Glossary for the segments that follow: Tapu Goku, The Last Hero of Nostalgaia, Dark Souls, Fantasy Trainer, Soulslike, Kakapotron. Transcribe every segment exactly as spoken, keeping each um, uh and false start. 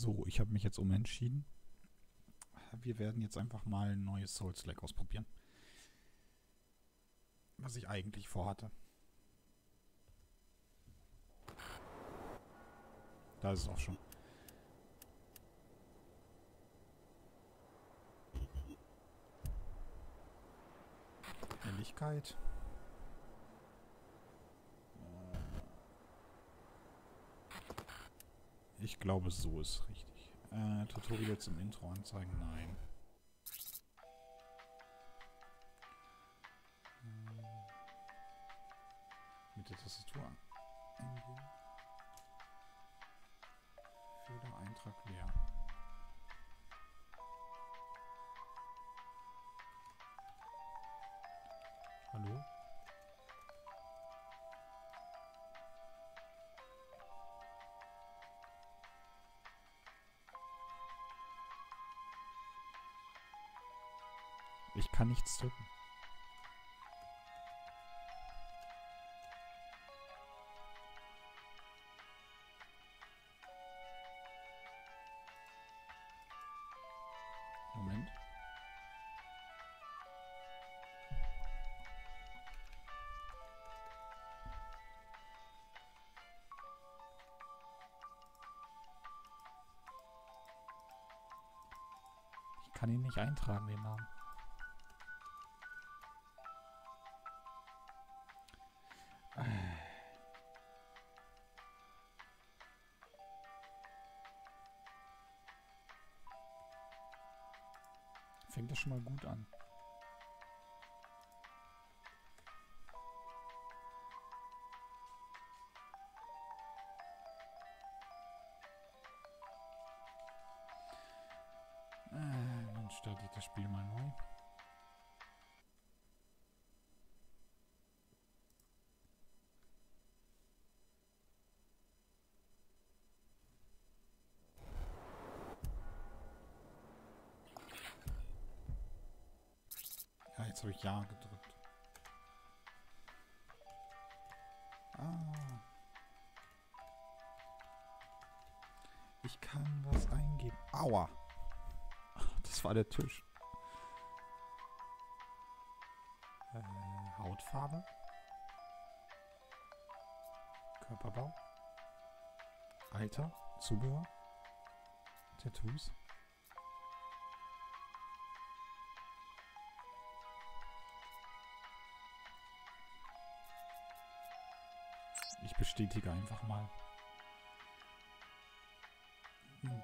So, ich habe mich jetzt umentschieden. Wir werden jetzt einfach mal ein neues Soulslike ausprobieren. Was ich eigentlich vorhatte. Da ist es auch schon. Helligkeit. Ich glaube, so ist richtig. Äh, Tutorial zum Intro anzeigen? Nein. Mit der Tastatur an. Fehler, Eintrag leer. Hallo? Ich kann nichts drücken. Moment. Ich kann ihn nicht eintragen, den Namen. Fängt das schon mal gut an. Äh, dann starte ich das Spiel mal neu. Jetzt habe ich Ja gedrückt. Ah. Ich kann was eingeben. Aua! Das war der Tisch. Äh, Hautfarbe. Körperbau. Alter. Zubehör. Tattoos. Ich bestätige einfach mal.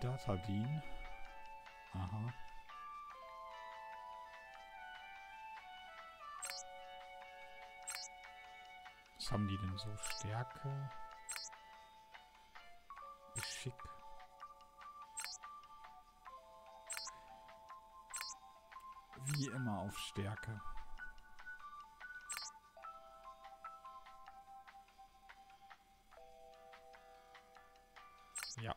Datadin. Aha. Was haben die denn so? Stärke. Geschick. Wie immer auf Stärke. Ja.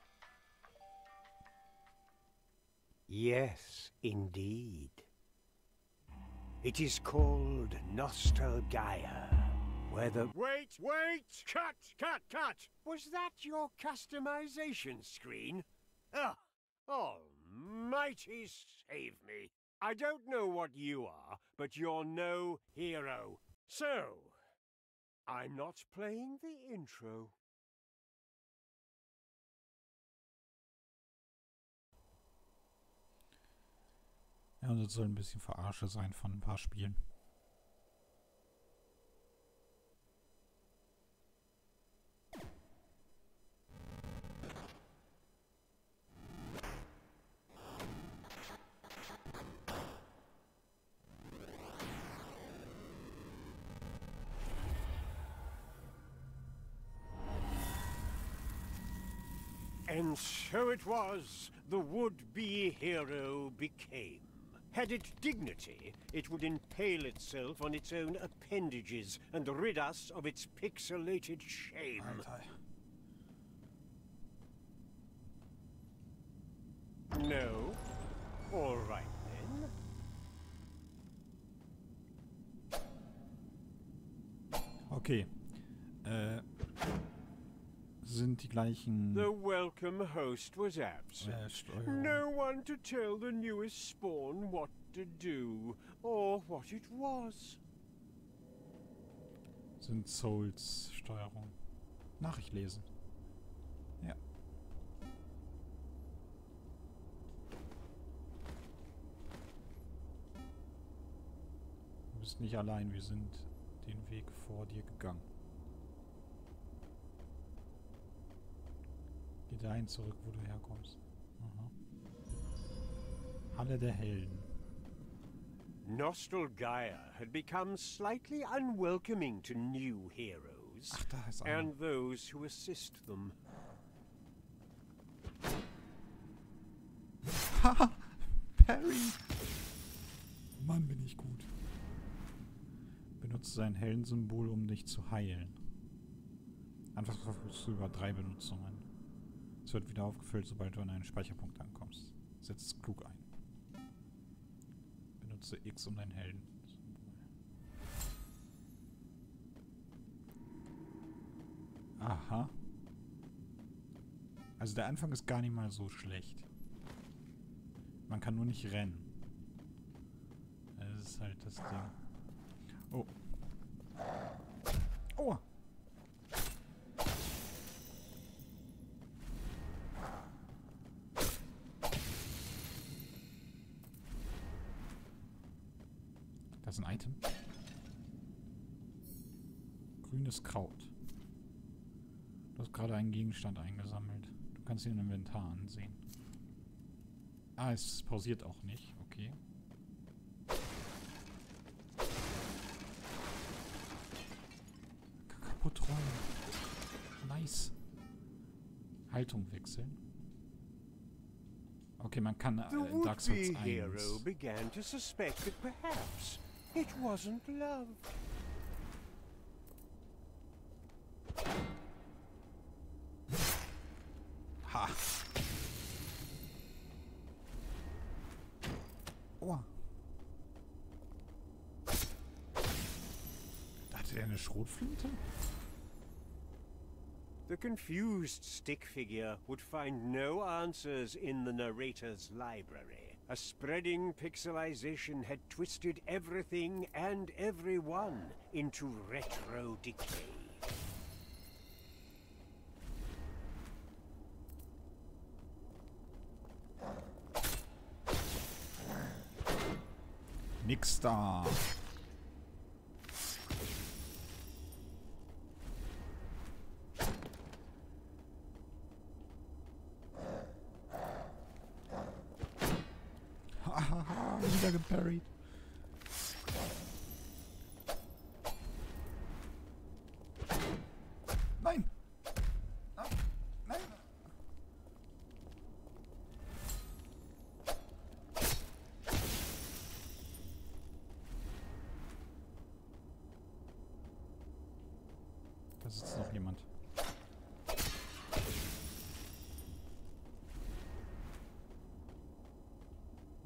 Yes, indeed. It is called Nostalgaia, where the... Wait, wait! Cut, cut, cut! Was that your customization screen? Ah, almighty save me. I don't know what you are, but you're no hero. So, I'm not playing the intro. Ja, und das soll ein bisschen Verarsche sein von ein paar Spielen. And so it was, the would-be hero became. Had it dignity, it would impale itself on its own appendages and rid us of its pixelated shame. Alter. No? All right, then. Okay. Äh, sind die gleichen. The welcome host was absent. No one to tell the newest spawn what to do or what it was. Sind Souls Steuerung. Nachricht lesen. Ja. Du bist nicht allein, wir sind den Weg vor dir gegangen. Geh dahin zurück, wo du herkommst. Aha. Halle der Helden. Nostalgaia had become slightly unwelcoming to new heroes Ach, da ist einer. And those who assist them. Haha, Perry! Mann, bin ich gut. Benutze sein Heldensymbol, um dich zu heilen. Einfach verfügst du über drei Benutzungen. Es wird wieder aufgefüllt, sobald du an einen Speicherpunkt ankommst. Setz es klug ein. Benutze X, um deinen Helden. Aha. Also der Anfang ist gar nicht mal so schlecht. Man kann nur nicht rennen. Das ist halt das Ding. Oh. Oh. Das ist ein Item. Grünes Kraut. Du hast gerade einen Gegenstand eingesammelt. Du kannst ihn im Inventar ansehen. Ah, es pausiert auch nicht. Okay. Kakapotron. Nice. Haltung wechseln. Okay, man kann äh, Dark Souls eins. It wasn't love. Ha. Oh. Hatte der eine Schrotflinte? The confused stick figure would find no answers in the narrator's library. A spreading pixelization had twisted everything and everyone into retro decay. Nix da. Wieder geparried. Nein. Nein. Nein. Da sitzt noch jemand.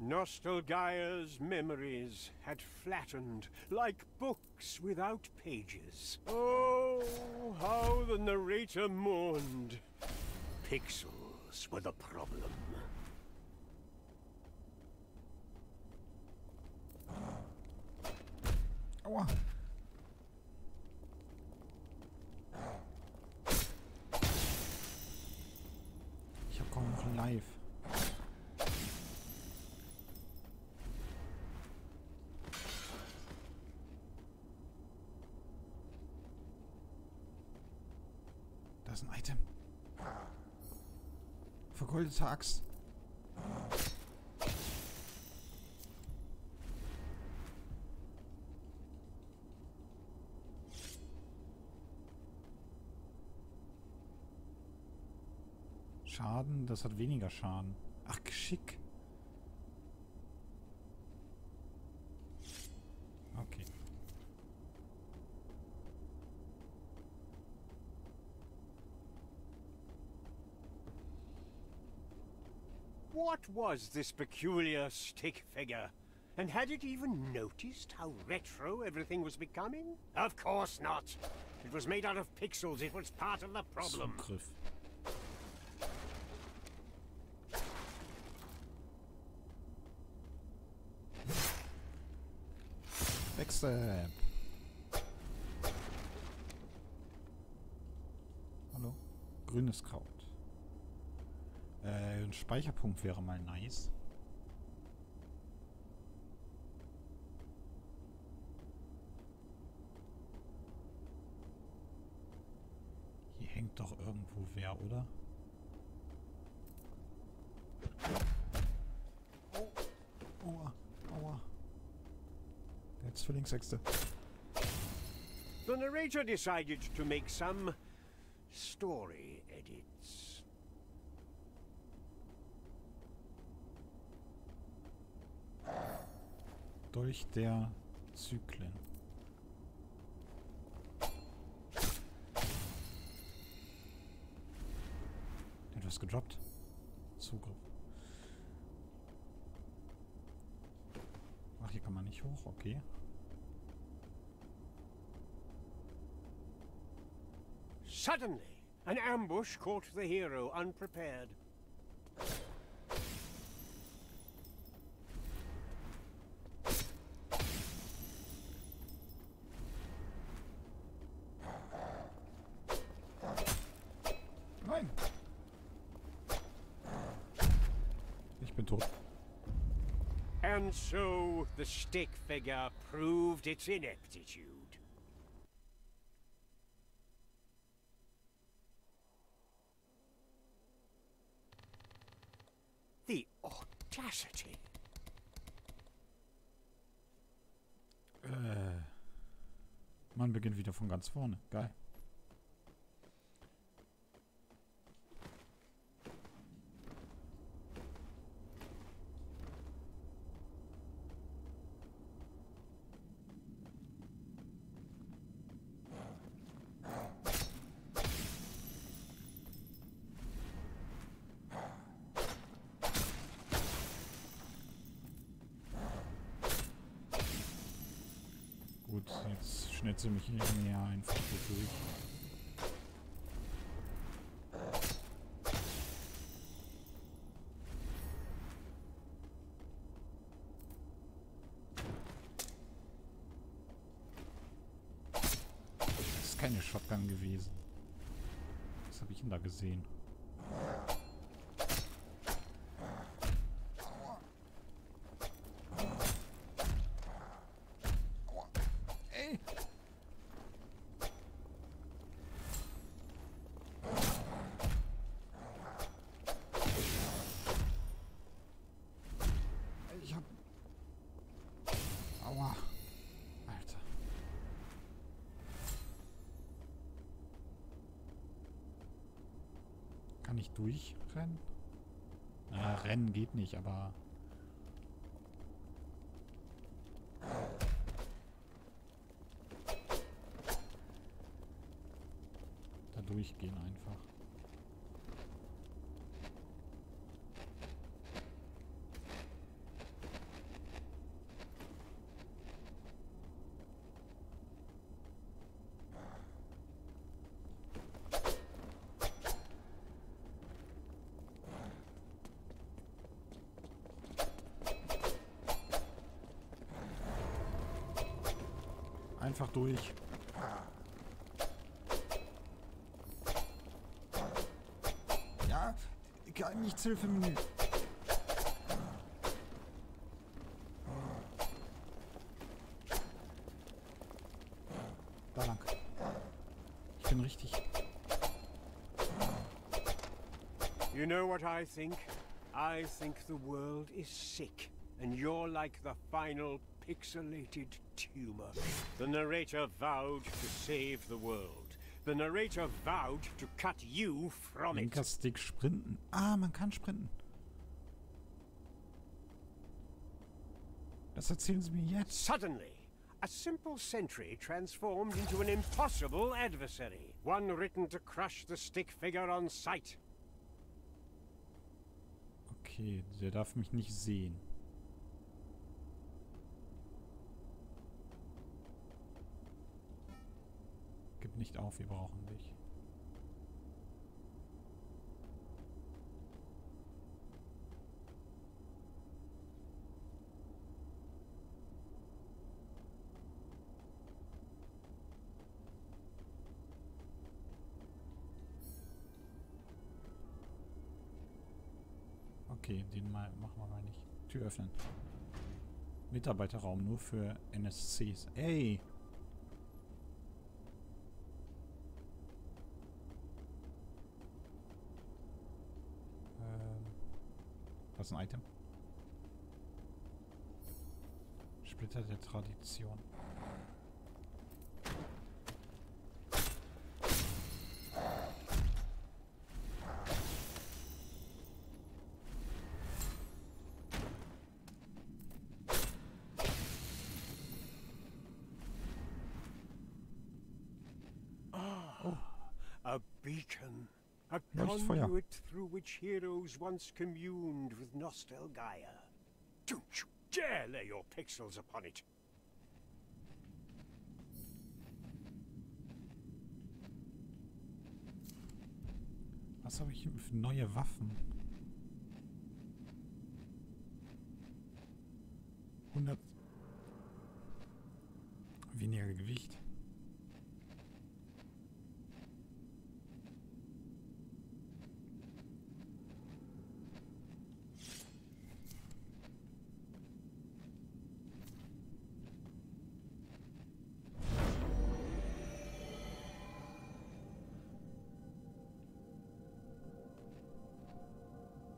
Nostalgaia's memories had flattened like books without pages. Oh, how the narrator mourned. Pixels were the problem. Aua. Ich hab kaum noch live. Das ist ein Item. Vergoldete Axt. Schaden, das hat weniger Schaden. Ach, Geschick. Okay. What was this peculiar stick figure? And had it even noticed how retro everything was becoming? Of course not. It was made out of pixels. It was part of the problem. Zugriff. Excellent. Hallo? Grünes Kraut. Äh, ein Speicherpunkt wäre mal nice. Hier hängt doch irgendwo wer, oder? The narrator decided to make some story edits. Durch der Zyklen. Etwas gedroppt. Zugriff. Ach, hier kann man nicht hoch, okay. Suddenly, an ambush caught the hero unprepared. Nein! Ich bin tot. And so the stick figure proved its ineptitude. The audacity. Äh, man beginnt wieder von ganz vorne. Geil. Gut, jetzt schnetze mich nicht mehr einfach durch. Das ist keine Shotgun gewesen. Was habe ich denn da gesehen? Nicht durchrennen? Ah, rennen geht nicht, aber... Da durchgehen einfach. Einfach durch. Ja, nichts Hilfe mir. Da lang. Ich bin richtig. You know what I think? I think the world is sick and you're like the final pixelated tumor. The narrator vowed to save the world. The narrator vowed to cut you from it. Linker Stick sprinten. Ah, man kann sprinten. Das erzählen Sie mir jetzt. Suddenly, a simple sentry transformed into an impossible adversary. One written to crush the stick figure on sight. Okay, der darf mich nicht sehen. Gib nicht auf, wir brauchen dich. Okay, den mal machen wir mal nicht. Tür öffnen. Mitarbeiterraum nur für N S Cs. Ey! Ähm. Was ist ein Item? Splitter der Tradition. Beacon, a conduit through which heroes once communed with Nostalgaia. Don't you dare lay your pixels upon it! Was habe ich für neue Waffen? hundert weniger Gewicht.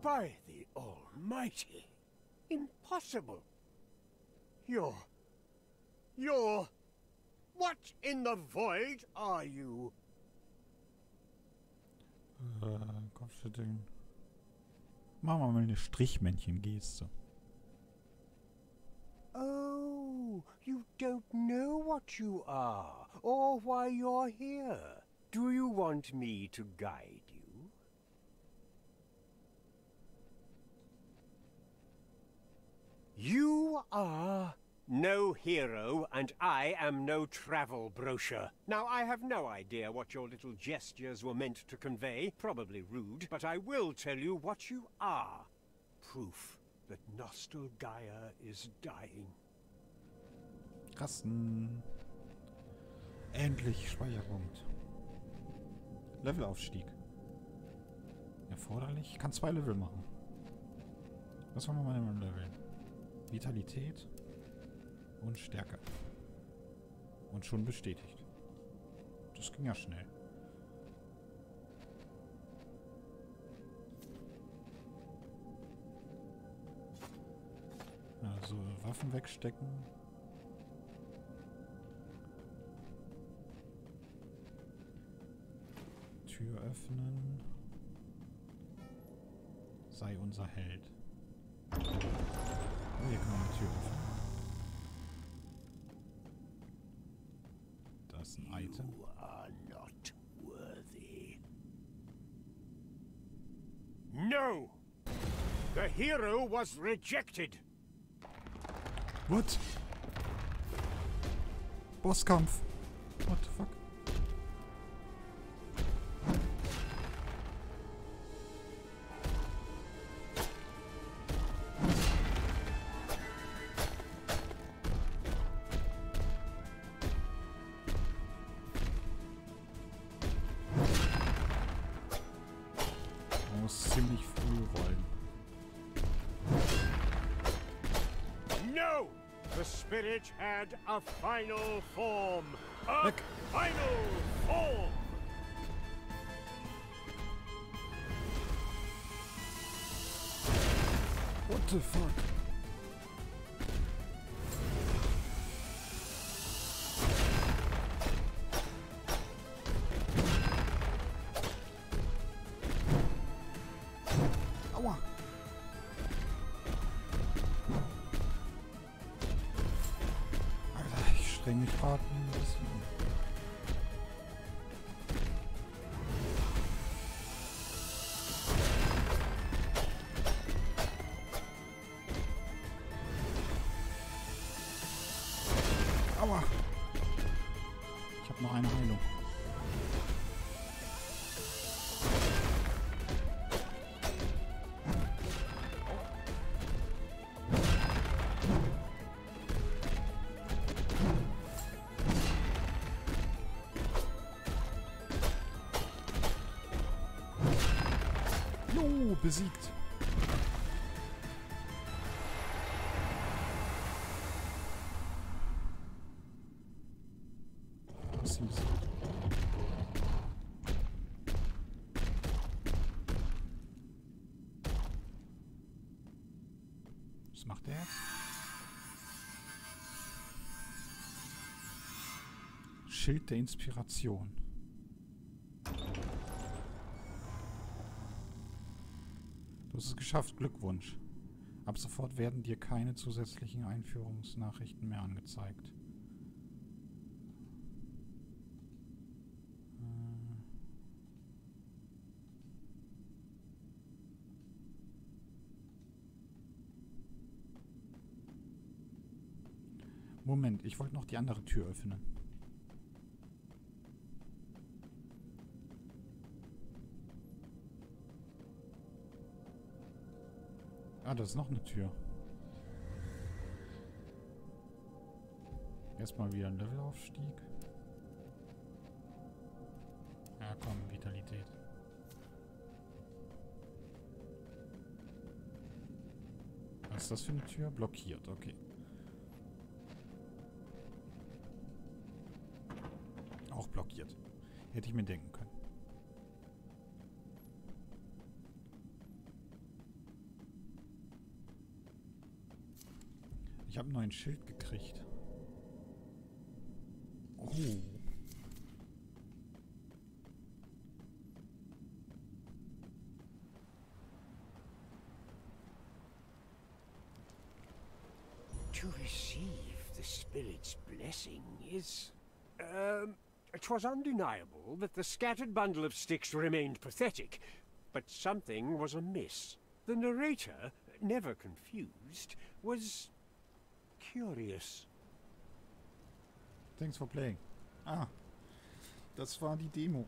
By the Almighty! Impossible! You're... You're... What in the void are you? Äh, Kopfschütteln. Machen wir mal eine Strichmännchen-Geste. Oh, you don't know what you are, or why you're here. Do you want me to guide you? You are no hero, and I am no travel brochure. Now, I have no idea what your little gestures were meant to convey, probably rude, but I will tell you what you are. Proof that Nostalgaia is dying. Kasten. Endlich Speicherpunkt. Levelaufstieg. Erforderlich. Ich kann zwei Level machen. Was wollen wir mal im Level? Vitalität und Stärke. Und schon bestätigt. Das ging ja schnell. Also Waffen wegstecken. Tür öffnen. Sei unser Held. Hier kann man eine Tür öffnen. Das ist ein Item. You are not worthy. No! The hero was rejected! What? Bosskampf! What the fuck? Spirit had a final form. A Look. final form. What the fuck? Aua! Ich habe noch eine Heilung. Jo, besiegt! Was macht der jetzt? Schild der Inspiration. Du hast es geschafft, Glückwunsch. Ab sofort werden dir keine zusätzlichen Einführungsnachrichten mehr angezeigt. Moment, ich wollte noch die andere Tür öffnen. Ah, da ist noch eine Tür. Erstmal wieder ein Levelaufstieg. Ja, komm, Vitalität. Was ist das für eine Tür? Blockiert, okay. Auch blockiert. Hätte ich mir denken können. Ich habe einen neuen Schild gekriegt. Oh. To receive the spirit's blessing is... Um, it was undeniable that the scattered bundle of sticks remained pathetic, but something was amiss. The narrator, never confused, was... curious. Thanks for playing. Ah, das war die Demo.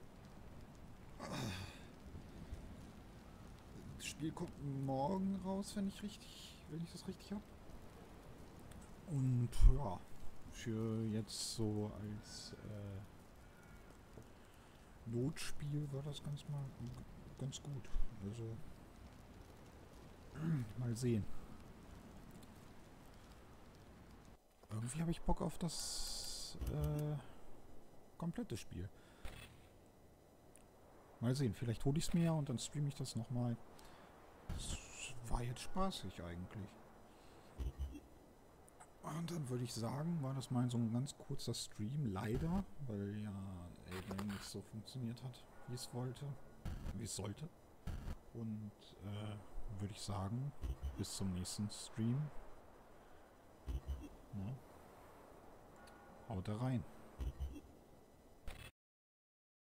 Das Spiel kommt morgen raus, wenn ich richtig, wenn ich das richtig habe. Und ja, für jetzt so als äh, Notspiel war das ganz mal ganz gut. Also mal sehen. Irgendwie habe ich Bock auf das äh, komplette Spiel. Mal sehen, vielleicht hole ich es mir ja und dann streame ich das nochmal. Das war jetzt spaßig eigentlich. Und dann würde ich sagen, war das mal so ein ganz kurzer Stream, leider. Weil ja, eben nicht so funktioniert hat, wie es wollte. Wie es sollte. Und äh, würde ich sagen, bis zum nächsten Stream. Haut da rein.